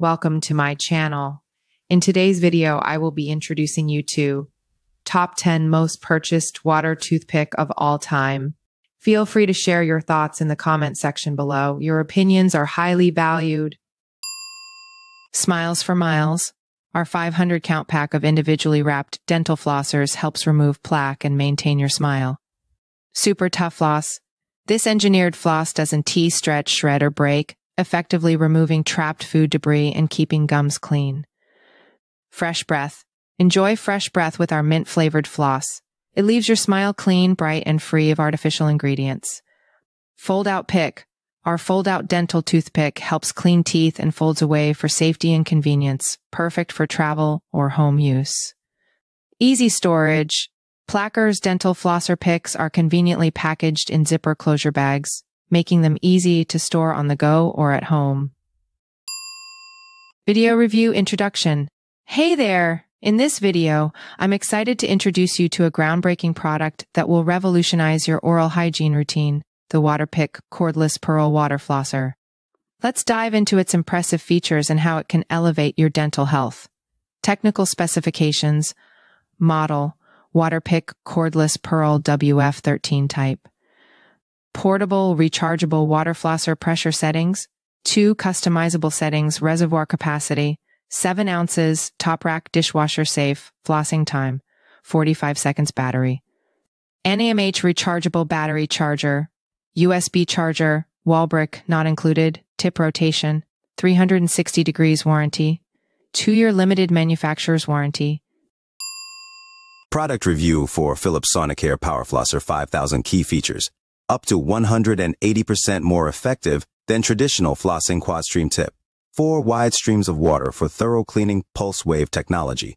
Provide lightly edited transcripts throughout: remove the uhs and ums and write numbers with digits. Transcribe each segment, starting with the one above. Welcome to my channel. In today's video, I will be introducing you to Top 10 Most Purchased Water Toothpick of All Time. Feel free to share your thoughts in the comment section below. Your opinions are highly valued. Smiles for Miles. Our 500 count pack of individually wrapped dental flossers helps remove plaque and maintain your smile. Super Tough Floss. This engineered floss doesn't tee, stretch, shred, or break, effectively removing trapped food debris and keeping gums clean. Fresh Breath. Enjoy fresh breath with our mint-flavored floss. It leaves your smile clean, bright, and free of artificial ingredients. Fold-Out Pick. Our fold-out dental toothpick helps clean teeth and folds away for safety and convenience, perfect for travel or home use. Easy Storage. Plackers dental flosser picks are conveniently packaged in zipper closure bags, making them easy to store on the go or at home. Video Review Introduction. Hey there! In this video, I'm excited to introduce you to a groundbreaking product that will revolutionize your oral hygiene routine, the Waterpik Cordless Pearl Water Flosser. Let's dive into its impressive features and how it can elevate your dental health. Technical specifications. Model: Waterpik Cordless Pearl WF13 type. Portable, rechargeable water flosser pressure settings. 2 customizable settings. Reservoir capacity, 7 ounces, top rack, dishwasher safe. Flossing time, 45 seconds battery. NAMH rechargeable battery charger. USB charger, wall brick not included, tip rotation, 360 degrees warranty, 2-year limited manufacturer's warranty. Product review for Philips Sonicare Power Flosser 5000 key features. Up to 180% more effective than traditional flossing quad stream tip. 4 wide streams of water for thorough cleaning, pulse wave technology.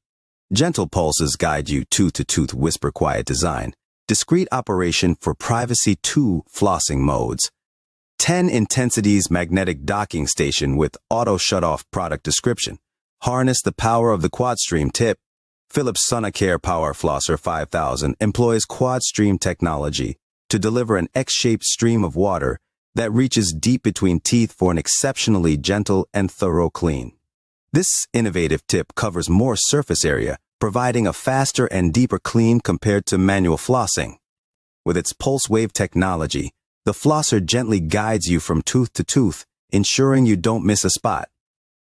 Gentle pulses guide you tooth to tooth, whisper quiet design. Discrete operation for privacy, 2 flossing modes. 10 intensities magnetic docking station with auto shut-off. Product description. Harness the power of the quad stream tip. Philips Sonicare Power Flosser 5000 employs quad stream technology to deliver an X-shaped stream of water that reaches deep between teeth for an exceptionally gentle and thorough clean. This innovative tip covers more surface area, providing a faster and deeper clean compared to manual flossing. With its pulse wave technology, the flosser gently guides you from tooth to tooth, ensuring you don't miss a spot.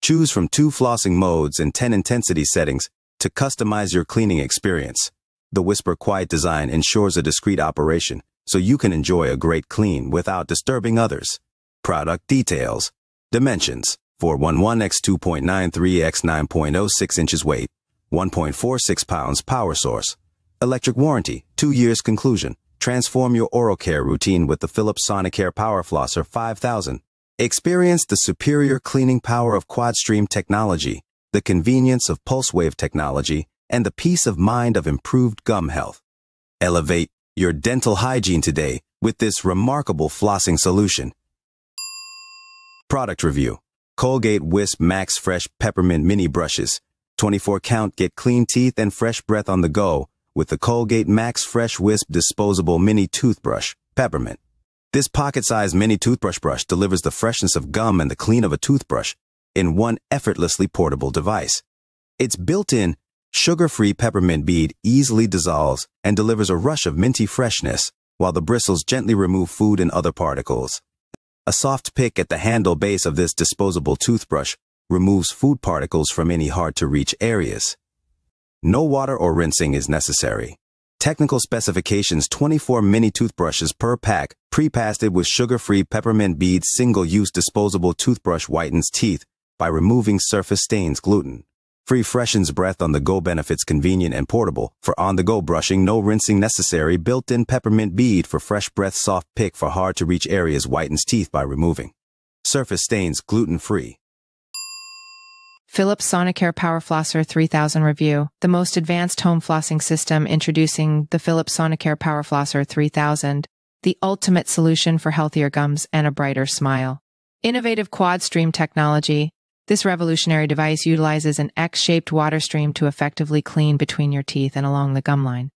Choose from 2 flossing modes and 10 intensity settings to customize your cleaning experience. The whisper quiet design ensures a discreet operation, so you can enjoy a great clean without disturbing others. Product details. Dimensions: 411 x 2.93 x 9.06 inches. Weight: 1.46 pounds. Power source. Electric warranty, 2 years. Conclusion. Transform your oral care routine with the Philips Sonicare Power Flosser 5000. Experience the superior cleaning power of quad stream technology, the convenience of pulse wave technology, and the peace of mind of improved gum health. Elevate your dental hygiene today with this remarkable flossing solution. Product review. Colgate Wisp Max Fresh Peppermint Mini Brushes. 24 count, get clean teeth and fresh breath on the go with the Colgate Max Fresh Wisp Disposable Mini Toothbrush, Peppermint. This pocket-sized mini toothbrush brush delivers the freshness of gum and the clean of a toothbrush in one effortlessly portable device. Its built-in, sugar-free peppermint bead easily dissolves and delivers a rush of minty freshness, while the bristles gently remove food and other particles. A soft pick at the handle base of this disposable toothbrush removes food particles from any hard-to-reach areas. No water or rinsing is necessary. Technical specifications: 24 mini toothbrushes per pack, pre-pasted with sugar-free peppermint beads. Single-use disposable toothbrush whitens teeth by removing surface stains. Gluten-free freshens breath on the go. Benefits: convenient and portable for on-the-go brushing, no rinsing necessary. Built-in peppermint bead for fresh breath. Soft pick for hard-to-reach areas, whitens teeth by removing surface stains. Gluten-free. Philips Sonicare Power Flosser 3000 review. The most advanced home flossing system. Introducing the Philips Sonicare Power Flosser 3000, the ultimate solution for healthier gums and a brighter smile. Innovative quad stream technology. This revolutionary device utilizes an X-shaped water stream to effectively clean between your teeth and along the gum line,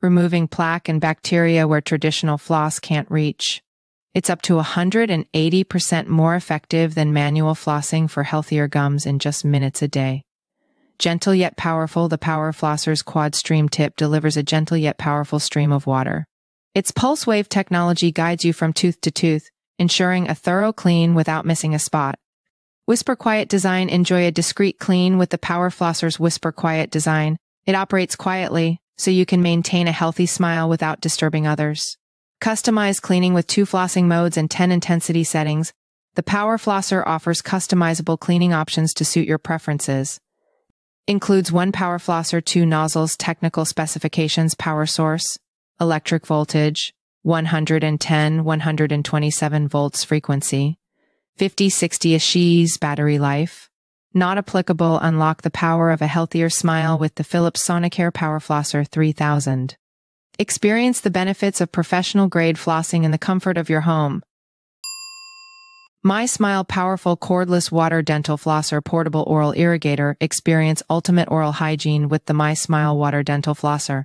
removing plaque and bacteria where traditional floss can't reach. It's up to 180% more effective than manual flossing for healthier gums in just minutes a day. Gentle yet powerful, the Power Flosser's quad stream tip delivers a gentle yet powerful stream of water. Its pulse wave technology guides you from tooth to tooth, ensuring a thorough clean without missing a spot. Whisper Quiet Design. Enjoy a discreet clean with the Power Flosser's Whisper Quiet Design. It operates quietly, so you can maintain a healthy smile without disturbing others. Customize cleaning with 2 flossing modes and 10 intensity settings. The Power Flosser offers customizable cleaning options to suit your preferences. Includes 1 Power Flosser, 2 nozzles. Technical specifications: power source, electric voltage, 110-127 volts frequency, 50/60 Ah battery life. Not applicable. Unlock the power of a healthier smile with the Philips Sonicare Power Flosser 3000. Experience the benefits of professional-grade flossing in the comfort of your home. MySmile Powerful Cordless Water Dental Flosser Portable Oral Irrigator. Experience ultimate oral hygiene with the MySmile Water Dental Flosser.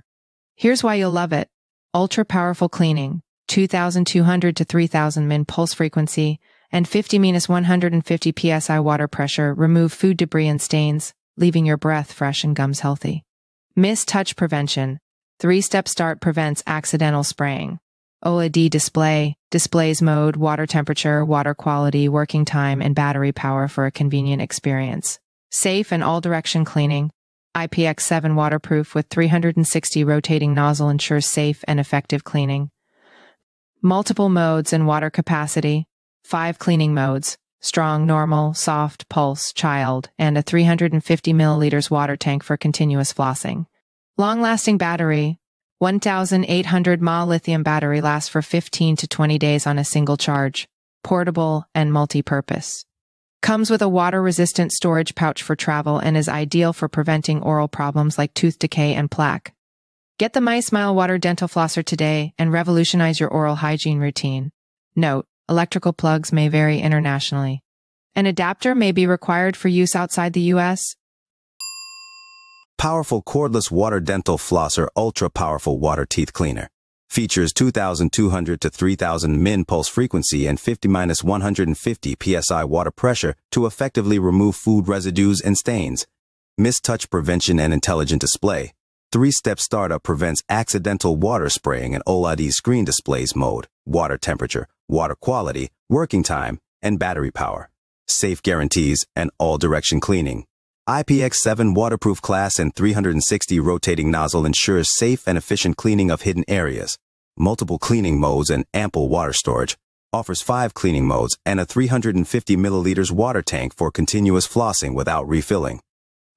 Here's why you'll love it. Ultra-powerful cleaning, 2,200 to 3,000 min pulse frequency, and 50-150 psi water pressure. Remove food debris and stains, leaving your breath fresh and gums healthy. Mis-touch prevention. 3-step start prevents accidental spraying. OLED display, displays mode, water temperature, water quality, working time, and battery power for a convenient experience. Safe and all-direction cleaning. IPX7 waterproof with 360 rotating nozzle ensures safe and effective cleaning. Multiple modes and water capacity. 5 cleaning modes: strong, normal, soft, pulse, child, and a 350 milliliters water tank for continuous flossing. Long-lasting battery. 1,800 mAh lithium battery lasts for 15 to 20 days on a single charge. Portable and multi-purpose. Comes with a water-resistant storage pouch for travel and is ideal for preventing oral problems like tooth decay and plaque. Get the MySmile Water Dental Flosser today and revolutionize your oral hygiene routine. Note: electrical plugs may vary internationally. An adapter may be required for use outside the U.S. Powerful Cordless Water Dental Flosser Ultra Powerful Water Teeth Cleaner. Features 2,200 to 3,000 min pulse frequency and 50-150 psi water pressure to effectively remove food residues and stains. Mis-touch prevention and intelligent display. 3-step startup prevents accidental water spraying and OLED screen displays mode, water temperature, water quality, working time, and battery power. Safe guarantees and all-direction cleaning. IPX7 waterproof class and 360 rotating nozzle ensures safe and efficient cleaning of hidden areas. Multiple cleaning modes and ample water storage. Offers 5 cleaning modes and a 350 milliliters water tank for continuous flossing without refilling.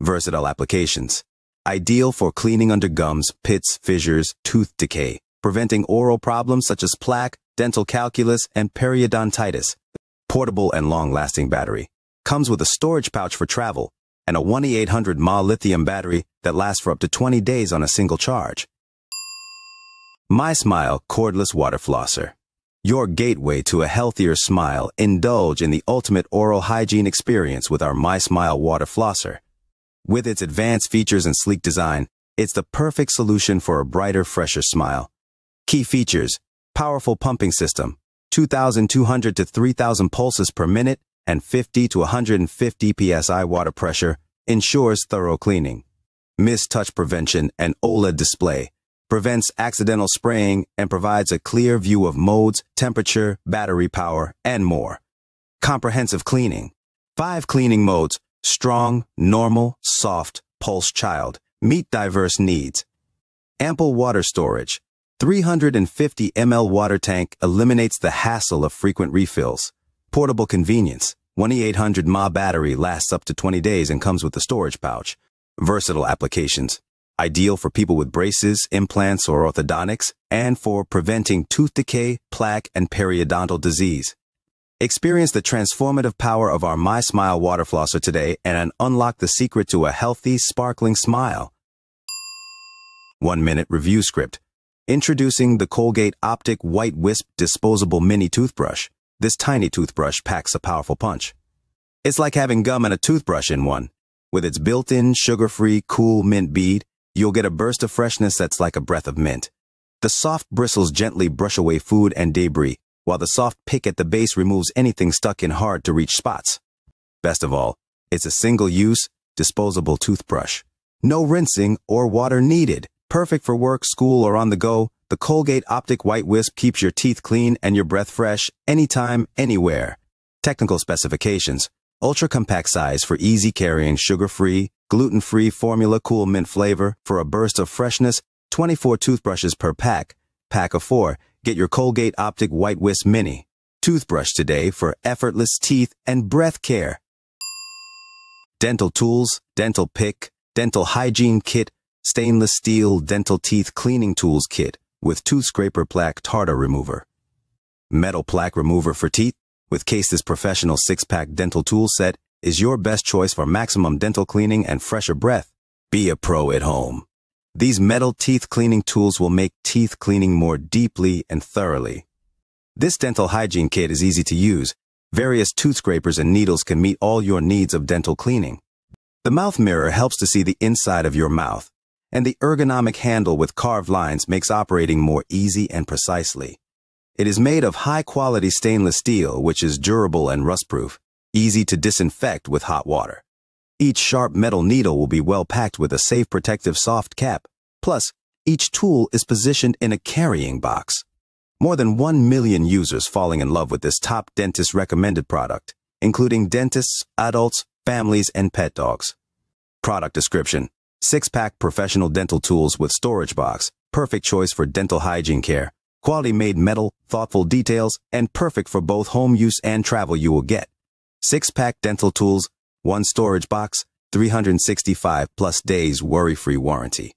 Versatile applications. Ideal for cleaning under gums, pits, fissures, tooth decay, preventing oral problems such as plaque, dental calculus, and periodontitis. Portable and long-lasting battery. Comes with a storage pouch for travel and a 1,800 mAh lithium battery that lasts for up to 20 days on a single charge. MySmile Cordless Water Flosser. Your gateway to a healthier smile. Indulge in the ultimate oral hygiene experience with our MySmile Water Flosser. With its advanced features and sleek design, it's the perfect solution for a brighter, fresher smile. Key features: powerful pumping system, 2,200 to 3,000 pulses per minute, and 50-150 psi water pressure, ensures thorough cleaning. Mis-touch prevention and OLED display, prevents accidental spraying and provides a clear view of modes, temperature, battery power, and more. Comprehensive cleaning. 5 cleaning modes: strong, normal, soft, pulse, child, meet diverse needs. Ample water storage. 350 ml water tank eliminates the hassle of frequent refills. Portable convenience. 1,800 mAh battery lasts up to 20 days and comes with a storage pouch. Versatile applications. Ideal for people with braces, implants, or orthodontics, and for preventing tooth decay, plaque, and periodontal disease. Experience the transformative power of our MySmile Water Flosser today and unlock the secret to a healthy, sparkling smile. 1-minute review script. Introducing the Colgate Optic White Wisp disposable mini toothbrush. This tiny toothbrush packs a powerful punch. It's like having gum and a toothbrush in one. With its built-in, sugar-free, cool mint bead, you'll get a burst of freshness that's like a breath of mint. The soft bristles gently brush away food and debris, while the soft pick at the base removes anything stuck in hard-to-reach spots. Best of all, it's a single-use, disposable toothbrush. No rinsing or water needed. Perfect for work, school, or on the go, the Colgate Optic White Wisp keeps your teeth clean and your breath fresh, anytime, anywhere. Technical specifications. Ultra-compact size for easy carrying, sugar-free, gluten-free formula, cool mint flavor for a burst of freshness, 24 toothbrushes per pack. Pack of 4, get your Colgate Optic White Wisp Mini toothbrush today for effortless teeth and breath care. Dental tools, dental pick, dental hygiene kit, stainless steel dental teeth cleaning tools kit with tooth scraper, plaque tartar remover, metal plaque remover for teeth. With case, this professional 6-pack dental tool set is your best choice for maximum dental cleaning and fresher breath. Be a pro at home. These metal teeth cleaning tools will make teeth cleaning more deeply and thoroughly. This dental hygiene kit is easy to use. Various tooth scrapers and needles can meet all your needs of dental cleaning. The mouth mirror helps to see the inside of your mouth, and the ergonomic handle with carved lines makes operating more easy and precisely. It is made of high-quality stainless steel, which is durable and rust-proof, easy to disinfect with hot water. Each sharp metal needle will be well packed with a safe protective soft cap. Plus, each tool is positioned in a carrying box. More than 1 million users falling in love with this top dentist-recommended product, including dentists, adults, families, and pet dogs. Product description. 6-pack professional dental tools with storage box, perfect choice for dental hygiene care, quality made metal, thoughtful details, and perfect for both home use and travel. You will get 6-pack dental tools, 1 storage box, 365+ days worry-free warranty.